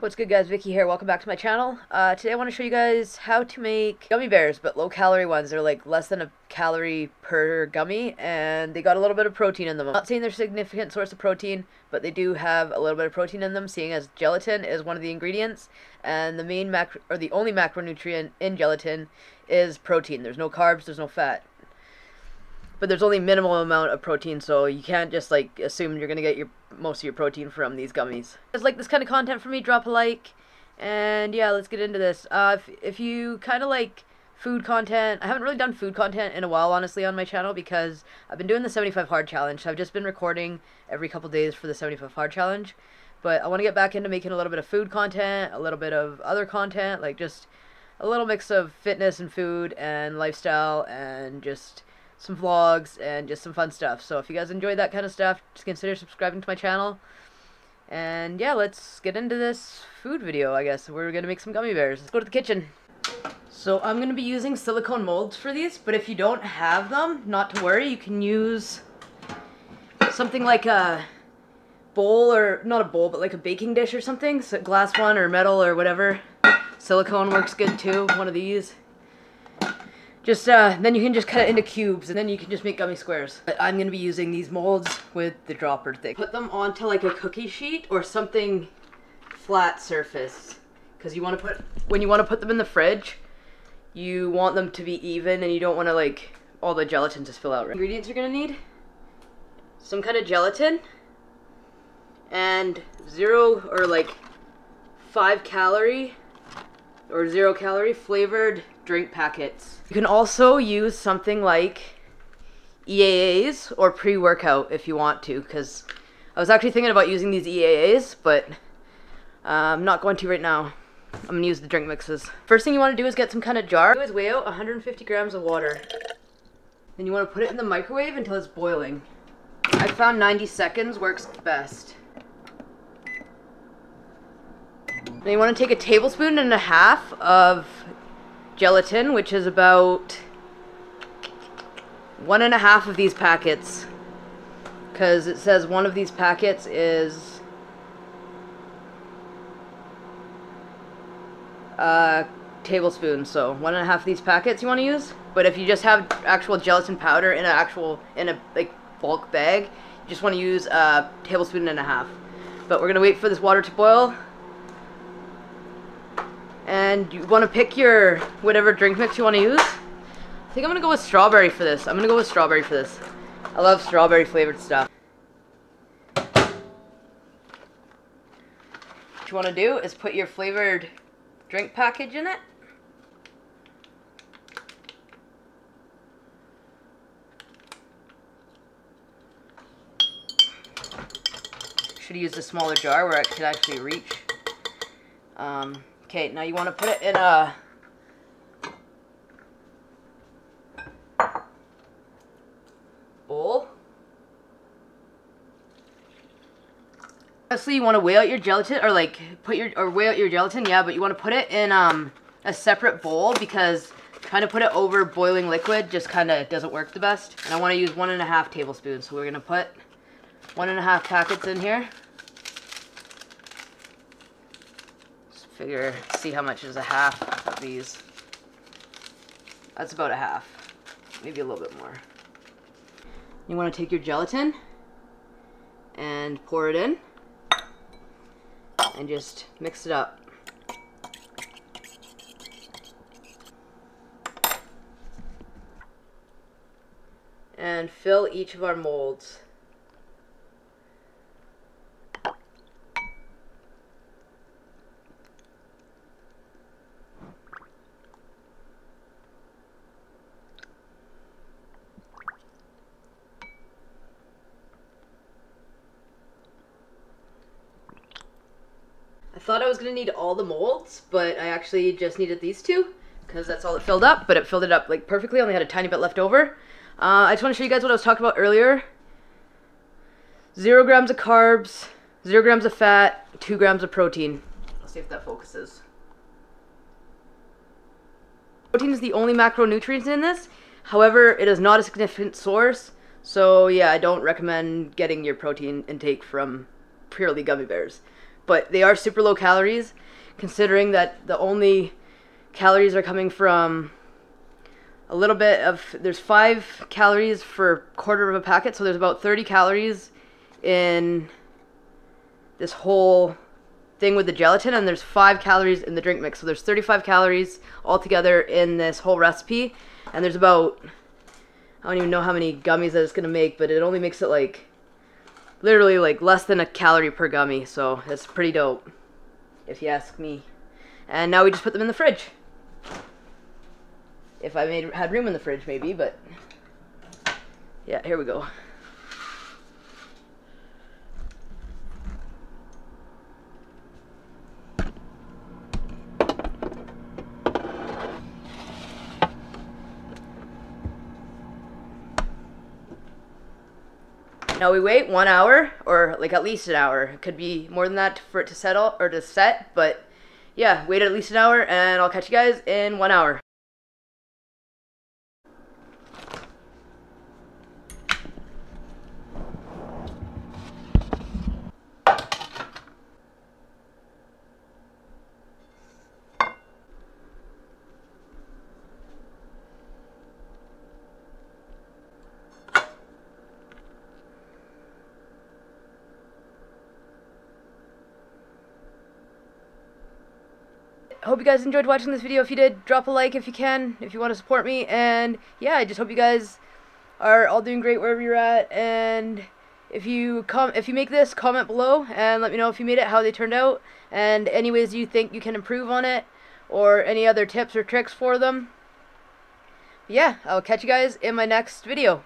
What's good, guys? Vicky here. Welcome back to my channel. Today I want to show you guys how to make gummy bears, but low-calorie ones. They're like less than a calorie per gummy, and they got a little bit of protein in them. I'm not saying they're a significant source of protein, but they do have a little bit of protein in them, seeing as gelatin is one of the ingredients, and the main only macronutrient in gelatin is protein. There's no carbs, there's no fat. But there's only minimal amount of protein, so you can't just like assume you're gonna get your most of your protein from these gummies. If you guys like this kind of content from me, drop a like, and yeah, let's get into this. If you kind of like food content, I haven't really done food content in a while, honestly, on my channel because I've been doing the 75 hard challenge. So I've just been recording every couple days for the 75 hard challenge, but I want to get back into making a little bit of food content, a little bit of other content, like just a little mix of fitness and food and lifestyle and just some vlogs and just some fun stuff. So if you guys enjoy that kind of stuff, just consider subscribing to my channel. And yeah, let's get into this food video, I guess. We're gonna make some gummy bears. Let's go to the kitchen. So I'm gonna be using silicone molds for these, but if you don't have them, not to worry, you can use something like a bowl, or not a bowl, but like a baking dish or something, so glass one or metal or whatever. Silicone works good too, one of these. Just, then you can just cut it into cubes, and then you can just make gummy squares. But I'm gonna be using these molds with the dropper thing. Put them onto like a cookie sheet or something flat surface. Cause you wanna put, when you wanna put them in the fridge, you want them to be even and you don't wanna like, all the gelatin just fill out, right? Ingredients you're gonna need: some kind of gelatin, and 5 calorie or 0 calorie flavored drink packets. You can also use something like EAAs or pre-workout if you want to, because I was actually thinking about using these EAAs, but I'm not going to right now. I'm gonna use the drink mixes. First thing you want to do is get some kind of jar. You always weigh out 150 grams of water. Then you want to put it in the microwave until it's boiling. I found 90 seconds works best. Now you want to take a tablespoon and a half of gelatin, which is about 1.5 of these packets, because it says one of these packets is 1 tablespoon, so 1.5 of these packets you want to use. But if you just have actual gelatin powder in an actual, in a like bulk bag, you just want to use 1.5 tablespoons. But we're gonna wait for this water to boil. And you want to pick your whatever drink mix you want to use. I think I'm going to go with strawberry for this. I love strawberry flavored stuff. What you want to do is put your flavored drink package in it. Should have used a smaller jar where I could actually reach. Okay, now you want to put it in a bowl. Honestly, you want to weigh out your gelatin, or like put your, or weigh out your gelatin, yeah, but you want to put it in a separate bowl, because trying to put it over boiling liquid just kind of doesn't work the best. And I want to use 1.5 tablespoons, so we're gonna put 1.5 packets in here. Figure, see how much is a half of these. That's about a half, maybe a little bit more. You want to take your gelatin and pour it in and just mix it up. And fill each of our molds. I thought I was gonna need all the molds, but I actually just needed these two because that's all it filled up. But it filled it up like perfectly. I only had a tiny bit left over. I just want to show you guys what I was talking about earlier. 0 grams of carbs, 0 grams of fat, 2 grams of protein. Let's see if that focuses. Protein is the only macronutrient in this. However, it is not a significant source. So yeah, I don't recommend getting your protein intake from purely gummy bears. but they are super low calories, considering that the only calories are coming from a little bit of, there's 5 calories for a quarter of a packet, so there's about 30 calories in this whole thing with the gelatin, and there's 5 calories in the drink mix, so there's 35 calories altogether in this whole recipe. And there's about, I don't even know how many gummies that it's gonna make, but it only makes it like literally like less than a calorie per gummy, so it's pretty dope if you ask me. And now we just put them in the fridge, if I had room in the fridge maybe, but yeah, here we go. Now we wait 1 hour, or like at least an hour. It could be more than that for it to settle or to set, but yeah, wait at least an hour, and I'll catch you guys in 1 hour. Hope you guys enjoyed watching this video. If you did, drop a like if you can, if you want to support me. And yeah, I just hope you guys are all doing great wherever you're at. And if you make this, comment below and let me know if you made it, how they turned out, and any ways you think you can improve on it, or any other tips or tricks for them. Yeah, I'll catch you guys in my next video.